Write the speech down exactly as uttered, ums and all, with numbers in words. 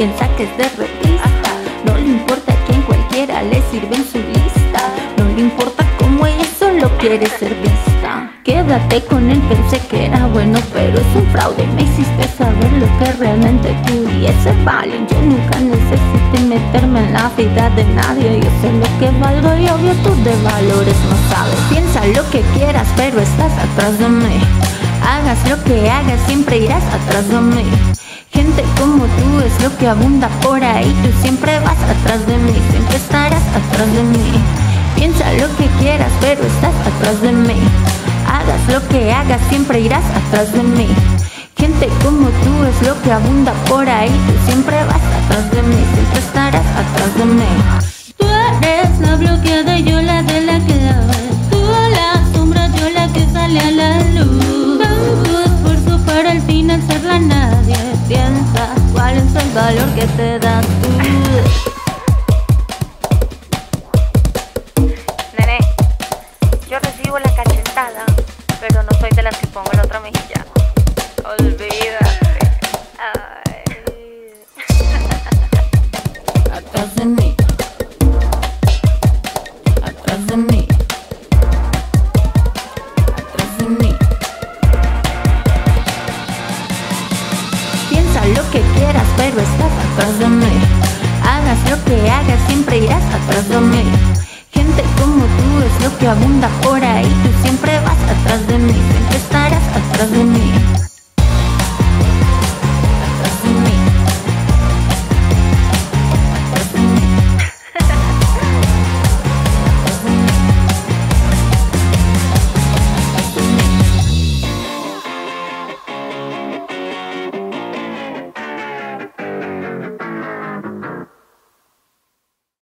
cien saques de revista. No le importa quién, cualquiera le sirve en su lista. No le importa cómo, ella solo quiere ser vista. Quédate con él, pensé que era bueno, pero es un fraude. Me hiciste saber lo que realmente pudiese valer. Yo nunca necesité meterme en la vida de nadie. Yo sé lo que valgo y obvio tú de valores no sabes. Piensa lo que quieras, pero estás atrás de mí. Hagas lo que hagas, siempre irás atrás de mí. Gente como tú es lo que abunda por ahí. Tú siempre vas atrás de mí, siempre estarás atrás de mí. Piensa lo que quieras, pero estás atrás de mí. Hagas lo que hagas, siempre irás atrás de mí. Gente como tú es lo que abunda por ahí. Tú siempre vas atrás de mí, siempre estarás atrás de mí. Tú eres la bloqueada, yo la de la que la ves. Tú la sombra, yo la que sale a la luz. Tanto esfuerzo para al final serla nadie. Piensa cuál es el valor que te da tú. Nene, yo recibo la cachetada, pero no soy de las que pongo la otra mejilla. Olvídate. Ay. Atrás de mí. Atrás de mí. Atrás de mí. Piensa lo que quieras, pero estás atrás de mí. Hagas lo que hagas, siempre irás atrás de mí. Gente como tú es lo que abunda por ahí. Tú siempre vas atrás de mí, siempre estarás atrás de mí.